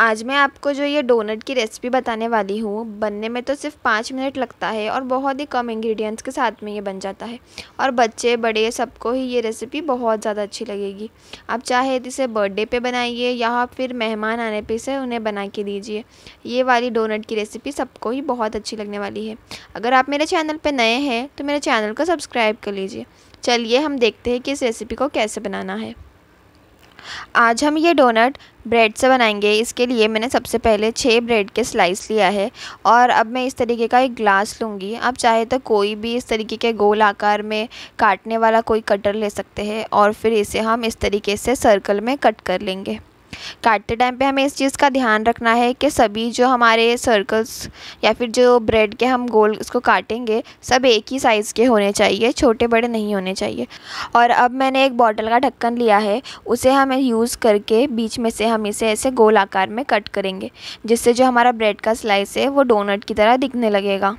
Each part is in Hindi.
आज मैं आपको जो ये डोनट की रेसिपी बताने वाली हूँ, बनने में तो सिर्फ 5 मिनट लगता है और बहुत ही कम इंग्रेडिएंट्स के साथ में ये बन जाता है और बच्चे बड़े सबको ही ये रेसिपी बहुत ज़्यादा अच्छी लगेगी। आप चाहे तो इसे बर्थडे पे बनाइए या फिर मेहमान आने पे इसे उन्हें बना के दीजिए। ये वाली डोनट की रेसिपी सबको ही बहुत अच्छी लगने वाली है। अगर आप मेरे चैनल पर नए हैं तो मेरे चैनल को सब्सक्राइब कर लीजिए। चलिए हम देखते हैं कि इस रेसिपी को कैसे बनाना है। आज हम ये डोनट ब्रेड से बनाएंगे। इसके लिए मैंने सबसे पहले 6 ब्रेड के स्लाइस लिया है और अब मैं इस तरीके का एक ग्लास लूँगी। आप चाहे तो कोई भी इस तरीके के गोल आकार में काटने वाला कोई कटर ले सकते हैं और फिर इसे हम इस तरीके से सर्कल में कट कर लेंगे। काटते टाइम पे हमें इस चीज़ का ध्यान रखना है कि सभी जो हमारे सर्कल्स या फिर जो ब्रेड के हम गोल इसको काटेंगे सब एक ही साइज़ के होने चाहिए, छोटे बड़े नहीं होने चाहिए। और अब मैंने एक बॉटल का ढक्कन लिया है, उसे हम यूज़ करके बीच में से हम इसे ऐसे गोल आकार में कट करेंगे, जिससे जो हमारा ब्रेड का स्लाइस है वो डोनट की तरह दिखने लगेगा।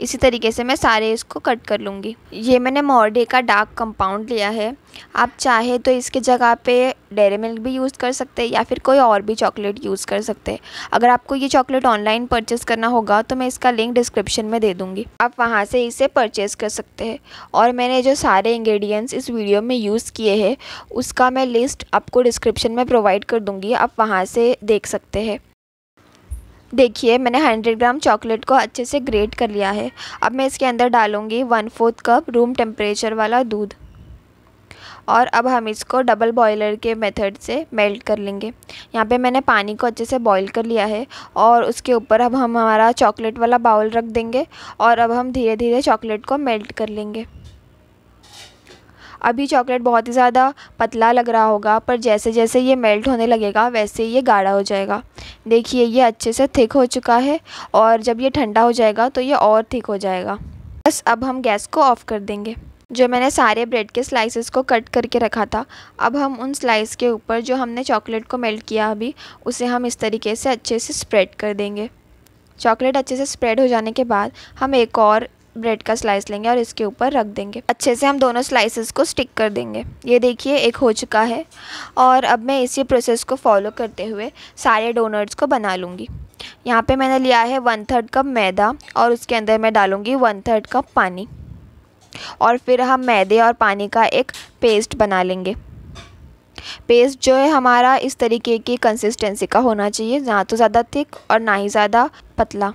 इसी तरीके से मैं सारे इसको कट कर लूँगी। ये मैंने मॉर्डे का डार्क कंपाउंड लिया है। आप चाहे तो इसके जगह पे डेयरी मिल्क भी यूज़ कर सकते हैं या फिर कोई और भी चॉकलेट यूज़ कर सकते हैं। अगर आपको ये चॉकलेट ऑनलाइन परचेस करना होगा तो मैं इसका लिंक डिस्क्रिप्शन में दे दूँगी, आप वहाँ से इसे परचेस कर सकते हैं। और मैंने जो सारे इंग्रेडिएंट्स इस वीडियो में यूज़ किए हैं उसका मैं लिस्ट आपको डिस्क्रिप्शन में प्रोवाइड कर दूँगी, आप वहाँ से देख सकते हैं। देखिए मैंने 100 ग्राम चॉकलेट को अच्छे से ग्रेट कर लिया है। अब मैं इसके अंदर डालूँगी 1/4 कप रूम टेम्परेचर वाला दूध और अब हम इसको डबल बॉयलर के मेथड से मेल्ट कर लेंगे। यहाँ पे मैंने पानी को अच्छे से बॉईल कर लिया है और उसके ऊपर अब हम हमारा चॉकलेट वाला बाउल रख देंगे और अब हम धीरे धीरे चॉकलेट को मेल्ट कर लेंगे। अभी चॉकलेट बहुत ही ज़्यादा पतला लग रहा होगा, पर जैसे जैसे ये मेल्ट होने लगेगा वैसे ये गाढ़ा हो जाएगा। देखिए ये अच्छे से थिक हो चुका है और जब ये ठंडा हो जाएगा तो ये और थिक हो जाएगा। बस अब हम गैस को ऑफ कर देंगे। जो मैंने सारे ब्रेड के स्लाइसेस को कट करके रखा था, अब हम उन स्लाइस के ऊपर जो हमने चॉकलेट को मेल्ट किया अभी, उसे हम इस तरीके से अच्छे से स्प्रेड कर देंगे। चॉकलेट अच्छे से स्प्रेड हो जाने के बाद हम एक और ब्रेड का स्लाइस लेंगे और इसके ऊपर रख देंगे। अच्छे से हम दोनों स्लाइसेस को स्टिक कर देंगे। ये देखिए एक हो चुका है और अब मैं इसी प्रोसेस को फॉलो करते हुए सारे डोनट्स को बना लूँगी। यहाँ पे मैंने लिया है 1/3 कप मैदा और उसके अंदर मैं डालूँगी 1/3 कप पानी और फिर हम मैदे और पानी का एक पेस्ट बना लेंगे। पेस्ट जो है हमारा इस तरीके की कंसिस्टेंसी का होना चाहिए, ना तो ज़्यादा थिक और ना ही ज़्यादा पतला।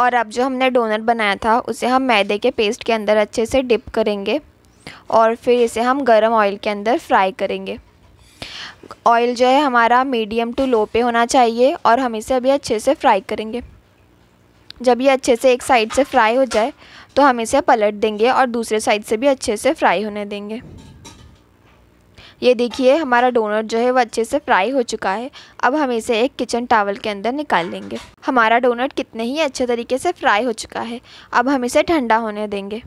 और अब जो हमने डोनट बनाया था उसे हम मैदे के पेस्ट के अंदर अच्छे से डिप करेंगे और फिर इसे हम गरम ऑयल के अंदर फ्राई करेंगे। ऑयल जो है हमारा मीडियम टू लो पे होना चाहिए और हम इसे अभी अच्छे से फ्राई करेंगे। जब ये अच्छे से एक साइड से फ्राई हो जाए तो हम इसे पलट देंगे और दूसरे साइड से भी अच्छे से फ्राई होने देंगे। ये देखिए हमारा डोनट जो है वो अच्छे से फ्राई हो चुका है। अब हम इसे एक किचन टॉवल के अंदर निकाल लेंगे। हमारा डोनट कितने ही अच्छे तरीके से फ्राई हो चुका है। अब हम इसे ठंडा होने देंगे।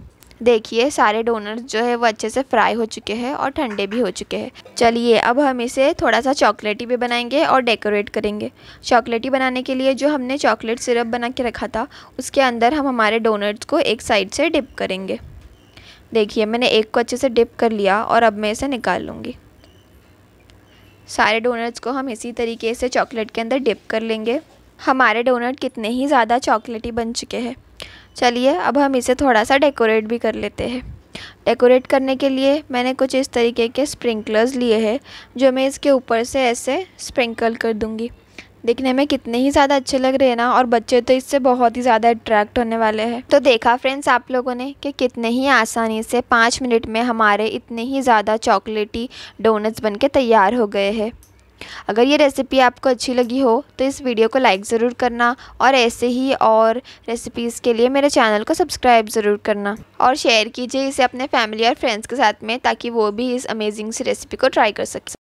देखिए सारे डोनट्स जो है वो अच्छे से फ्राई हो चुके हैं और ठंडे भी हो चुके हैं। चलिए अब हम इसे थोड़ा सा चॉकलेटी भी बनाएंगे और डेकोरेट करेंगे। चॉकलेटी बनाने के लिए जो हमने चॉकलेट सिरप बना के रखा था उसके अंदर हम हमारे डोनट्स को एक साइड से डिप करेंगे। देखिए मैंने एक को अच्छे से डिप कर लिया और अब मैं इसे निकाल लूँगी। सारे डोनट्स को हम इसी तरीके से चॉकलेट के अंदर डिप कर लेंगे। हमारे डोनट कितने ही ज़्यादा चॉकलेटी बन चुके हैं। चलिए अब हम इसे थोड़ा सा डेकोरेट भी कर लेते हैं। डेकोरेट करने के लिए मैंने कुछ इस तरीके के स्प्रिंकलर्स लिए हैं जो मैं इसके ऊपर से ऐसे स्प्रिंकल कर दूँगी। देखने में कितने ही ज़्यादा अच्छे लग रहे हैं ना, और बच्चे तो इससे बहुत ही ज़्यादा अट्रैक्ट होने वाले हैं। तो देखा फ्रेंड्स आप लोगों ने कि कितने ही आसानी से 5 मिनट में हमारे इतने ही ज़्यादा चॉकलेटी डोनट्स बनके तैयार हो गए हैं। अगर ये रेसिपी आपको अच्छी लगी हो तो इस वीडियो को लाइक ज़रूर करना और ऐसे ही और रेसिपीज़ के लिए मेरे चैनल को सब्सक्राइब ज़रूर करना और शेयर कीजिए इसे अपने फैमिली और फ्रेंड्स के साथ में, ताकि वो भी इस अमेजिंग सी रेसिपी को ट्राई कर सकें।